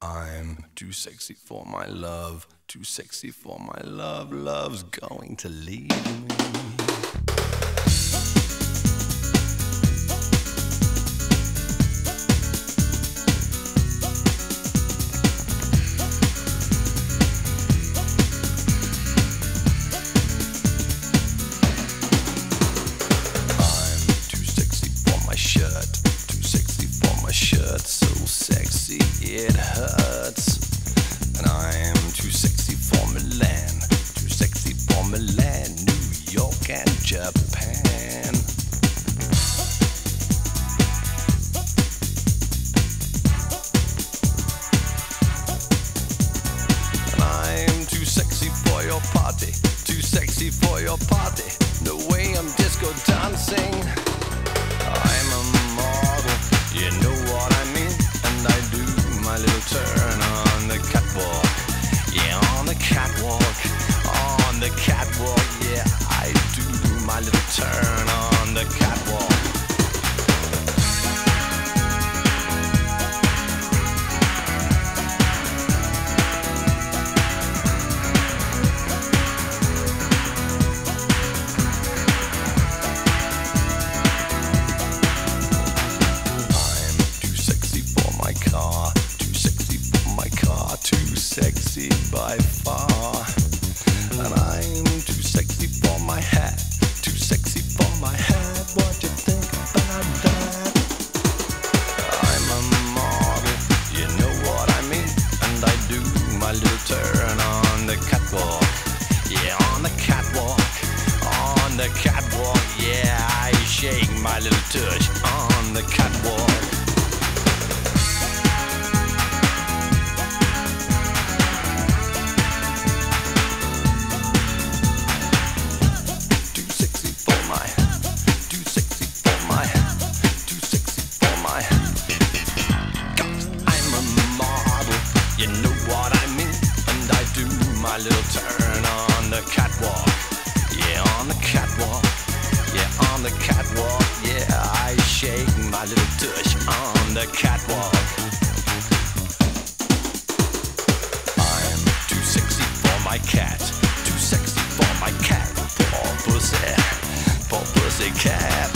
I'm too sexy for my love, too sexy for my love, love's going to leave me. It hurts, and I am too sexy for Milan, too sexy for Milan, New York and Japan. And I am too sexy for your party, too sexy for your party, no way I'm disco dancing. I'm a model, you know what I mean, and I do my little turn on the catwalk, yeah, on the catwalk, on the catwalk, yeah, I do my little turn on the catwalk. Sexy by far, and I'm too sexy for my hat, too sexy for my hat, what you think about that? I'm a model, you know what I mean, and I do my little turn on the catwalk, yeah, on the catwalk, on the catwalk, yeah, I shake my little touch on the catwalk. You know what I mean, and I do my little turn on the catwalk, yeah, on the catwalk, yeah, on the catwalk, yeah, I shake my little touch on the catwalk. I'm too sexy for my cat, too sexy for my cat, for pussy cat.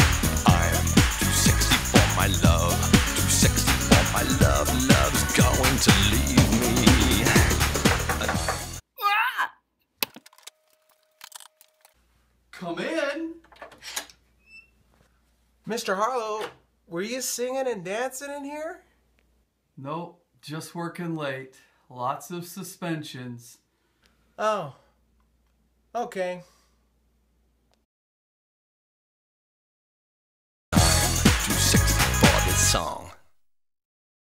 I'm too sexy for my love, too sexy for my love, love's going to leave. Come in. Mr. Harlow, were you singing and dancing in here? Nope, just working late. Lots of suspensions. Oh, okay.